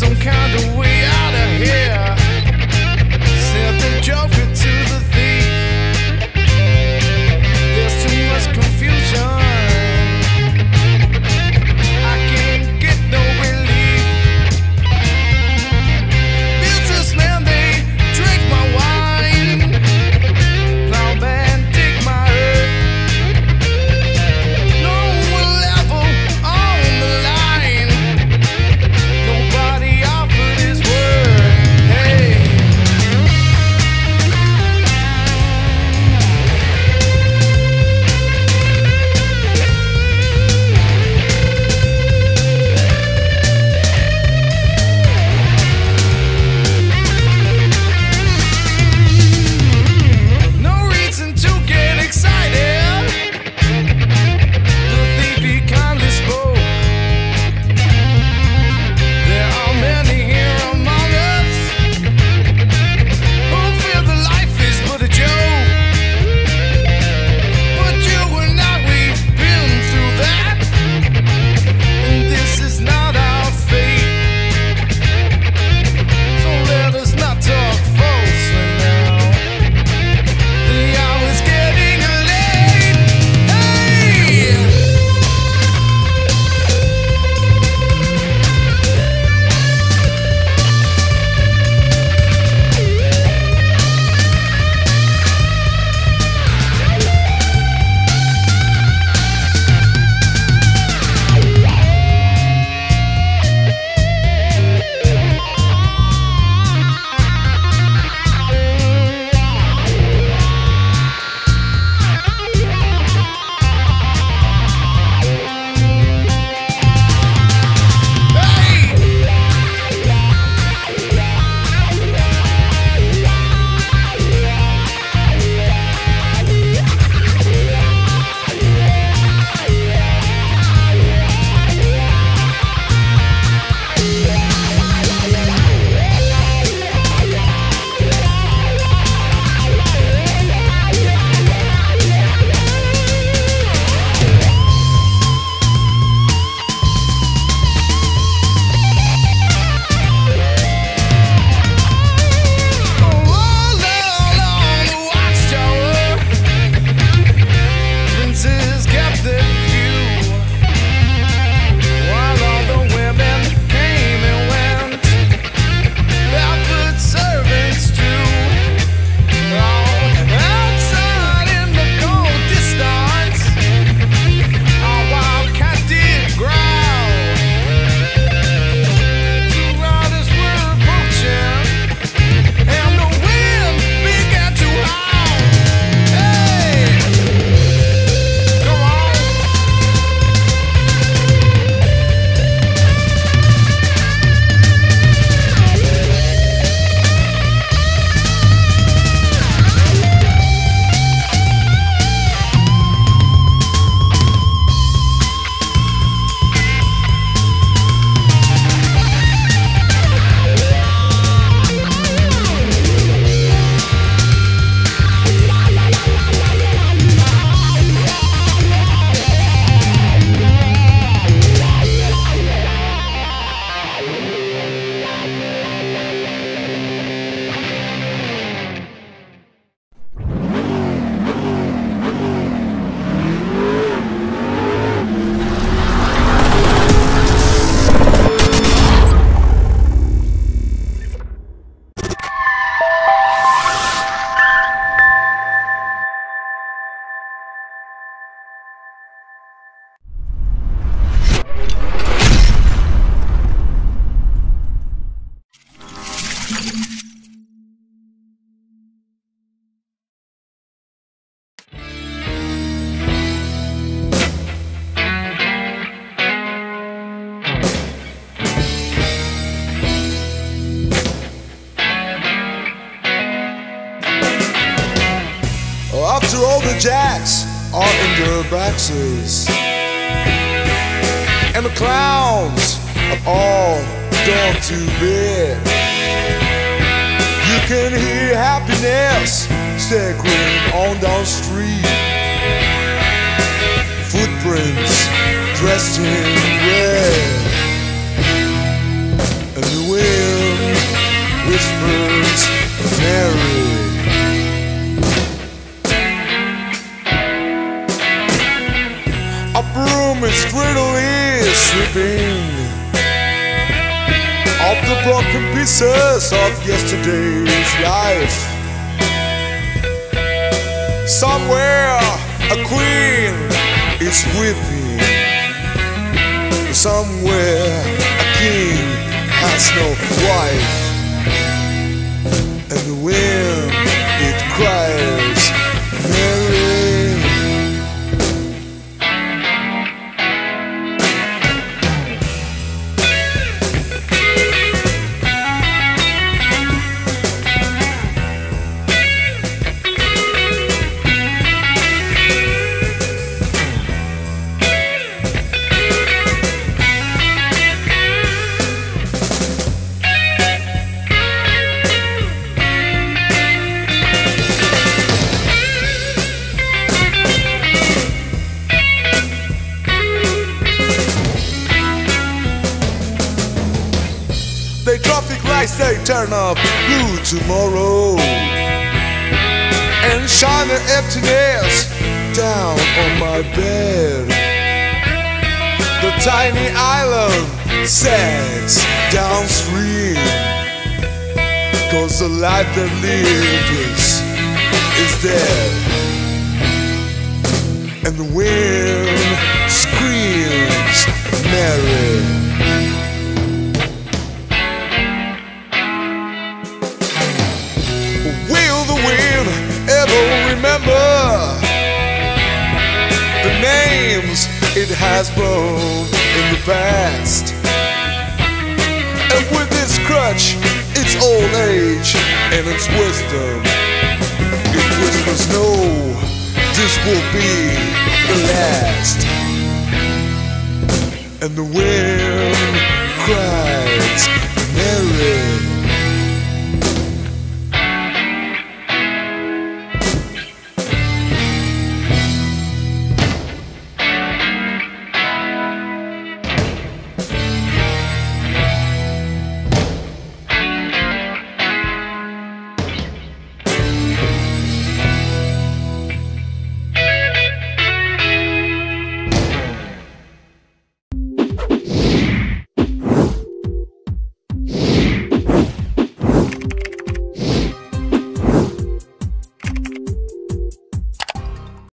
some kind of way out of here. Sent the joker to the thief. There's too much confusion, I can't get no relief. Businessman, they drink my wine. Plowman, dig my earth. No level on the line. Nobody offered his word. Hey, no reason to get excited. The thief, he kindly spoke. There are many here among us who feel that life is but a joke. But you and I, we've been through that, and this is not our fate. So let us not talk falsely now. The hour is getting late. Hey! After all, the jacks are in their boxes, and the clowns have all gone to bed. You can hear happiness staggering on down the street. Footprints dressed in red. And the Pittsburgh's Ferry. A broom, its cradle is sweeping up the broken pieces of yesterday's life. Somewhere a queen is weeping, somewhere a king has no wife. And the wind, it cries Mary. They turn up blue tomorrow and shine their emptiness down on my bed. The tiny island sags downstream, cause the life that lives is dead. And the wind screams Mary. It has blown in the past, and with its crutch, its old age, and its wisdom, it whispers, no, this will be the last. And the wind cries.